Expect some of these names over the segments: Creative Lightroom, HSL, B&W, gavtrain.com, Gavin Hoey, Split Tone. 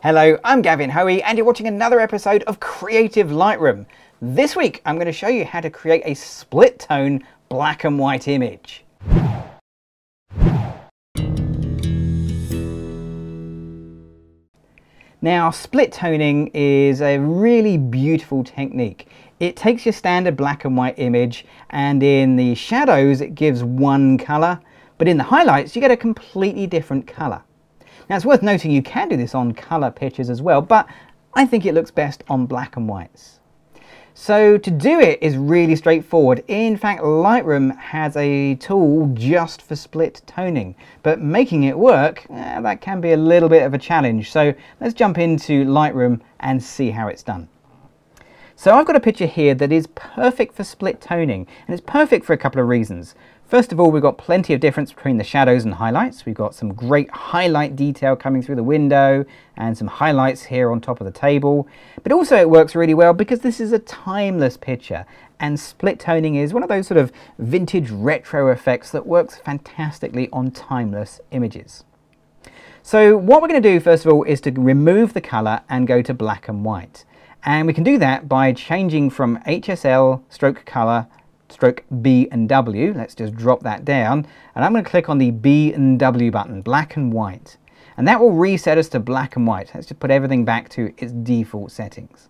Hello, I'm Gavin Hoey and you're watching another episode of Creative Lightroom. This week I'm going to show you how to create a split tone black and white image. Now, split toning is a really beautiful technique. It takes your standard black and white image and in the shadows it gives one colour, but in the highlights you get a completely different colour. Now, it's worth noting you can do this on colour pictures as well, but I think it looks best on black and whites. So to do it is really straightforward. In fact, Lightroom has a tool just for split toning, but making it work, that can be a little bit of a challenge. So let's jump into Lightroom and see how it's done. So I've got a picture here that is perfect for split toning, and it's perfect for a couple of reasons. First of all, we've got plenty of difference between the shadows and highlights. We've got some great highlight detail coming through the window and some highlights here on top of the table. But also it works really well because this is a timeless picture, and split toning is one of those sort of vintage retro effects that works fantastically on timeless images. So what we're going to do first of all is to remove the color and go to black and white. And we can do that by changing from HSL stroke color stroke B&W. Let's just drop that down, and I'm going to click on the B&W button, black and white, and that will reset us to black and white. Let's just put everything back to its default settings.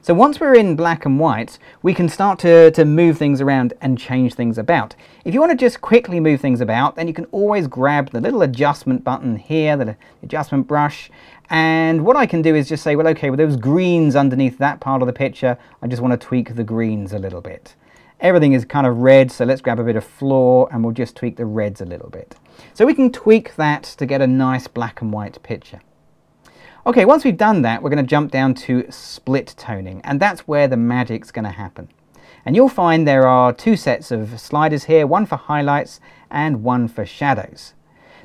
So once we're in black and white, we can start to move things around and change things about. If you want to just quickly move things about, then you can always grab the little adjustment button here, the adjustment brush. And what I can do is just say, well, okay, with those greens underneath that part of the picture, I just want to tweak the greens a little bit. Everything is kind of red, so let's grab a bit of floor and we'll just tweak the reds a little bit. So we can tweak that to get a nice black and white picture. Okay, once we've done that, we're going to jump down to split toning, and that's where the magic's going to happen. And you'll find there are two sets of sliders here, one for highlights and one for shadows.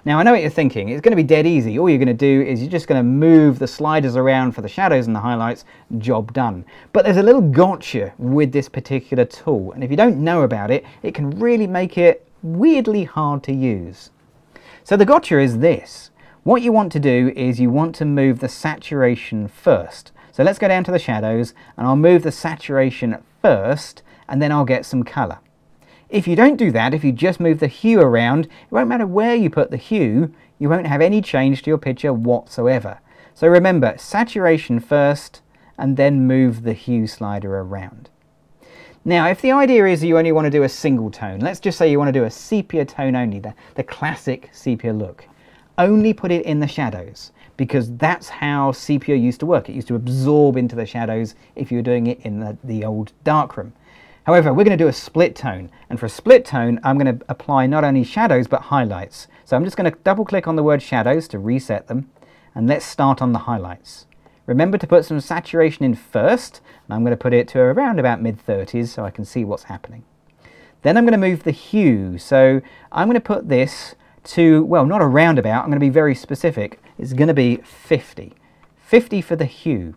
Now, I know what you're thinking, it's going to be dead easy. All you're going to do is you're just going to move the sliders around for the shadows and the highlights, job done. But there's a little gotcha with this particular tool, and if you don't know about it, it can really make it weirdly hard to use. So the gotcha is this. What you want to do is you want to move the saturation first. So let's go down to the shadows, and I'll move the saturation first, and then I'll get some colour. If you don't do that, if you just move the hue around, it won't matter where you put the hue, you won't have any change to your picture whatsoever. So remember, saturation first, and then move the hue slider around. Now, if the idea is you only want to do a single tone, let's just say you want to do a sepia tone only, the classic sepia look. Only put it in the shadows, because that's how sepia used to work. It used to absorb into the shadows if you were doing it in the old darkroom. However, we're going to do a split tone, and for a split tone I'm going to apply not only shadows but highlights. So I'm just going to double click on the word shadows to reset them, and let's start on the highlights. Remember to put some saturation in first, and I'm going to put it to around about mid-30s so I can see what's happening. Then I'm going to move the hue, so I'm going to put this to, well, not a roundabout, I'm going to be very specific. It's going to be 50. 50 for the hue.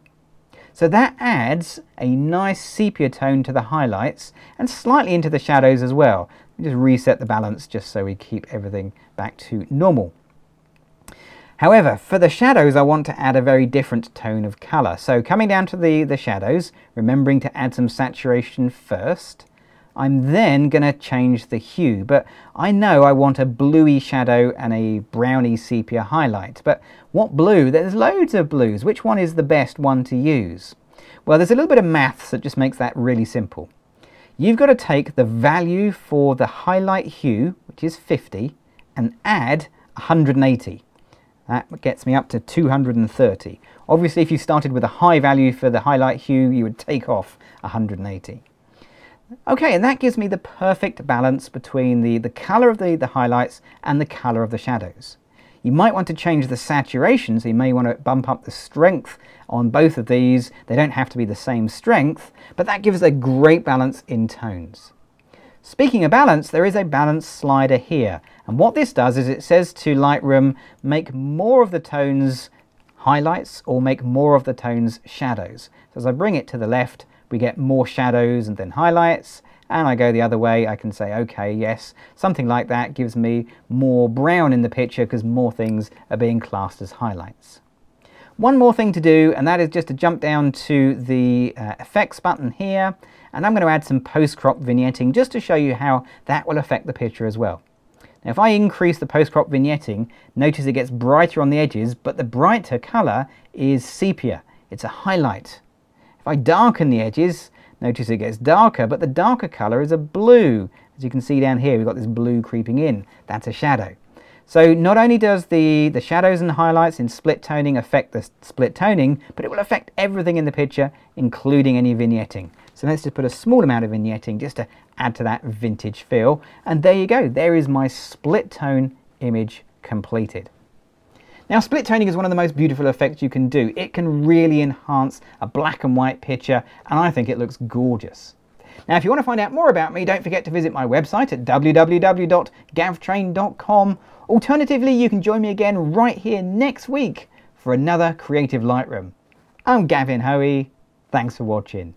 So that adds a nice sepia tone to the highlights and slightly into the shadows as well. Just reset the balance just so we keep everything back to normal. However, for the shadows I want to add a very different tone of colour. So coming down to the shadows, remembering to add some saturation first, I'm then going to change the hue, but I know I want a bluey shadow and a browny sepia highlight. But what blue? There's loads of blues. Which one is the best one to use? Well, there's a little bit of maths that just makes that really simple. You've got to take the value for the highlight hue, which is 50, and add 180. That gets me up to 230. Obviously, if you started with a high value for the highlight hue, you would take off 180. Okay, and that gives me the perfect balance between the colour of the highlights and the colour of the shadows. You might want to change the saturation, so you may want to bump up the strength on both of these. They don't have to be the same strength, but that gives a great balance in tones. Speaking of balance, there is a balance slider here, and what this does is it says to Lightroom, make more of the tones highlights or make more of the tones shadows. So as I bring it to the left, we get more shadows and then highlights, and I go the other way, I can say, okay, yes, something like that gives me more brown in the picture because more things are being classed as highlights. One more thing to do, and that is just to jump down to the effects button here, and I'm going to add some post-crop vignetting just to show you how that will affect the picture as well. Now, if I increase the post-crop vignetting, notice it gets brighter on the edges, but the brighter colour is sepia. It's a highlight. If I darken the edges, notice it gets darker, but the darker colour is a blue. As you can see down here, we've got this blue creeping in. That's a shadow. So not only does the shadows and highlights in split toning affect the split toning, but it will affect everything in the picture, including any vignetting. So let's just put a small amount of vignetting just to add to that vintage feel. And there you go, there is my split tone image completed. Now, split toning is one of the most beautiful effects you can do. It can really enhance a black and white picture, and I think it looks gorgeous. Now, if you want to find out more about me, don't forget to visit my website at www.gavtrain.com. Alternatively, you can join me again right here next week for another Creative Lightroom. I'm Gavin Hoey. Thanks for watching.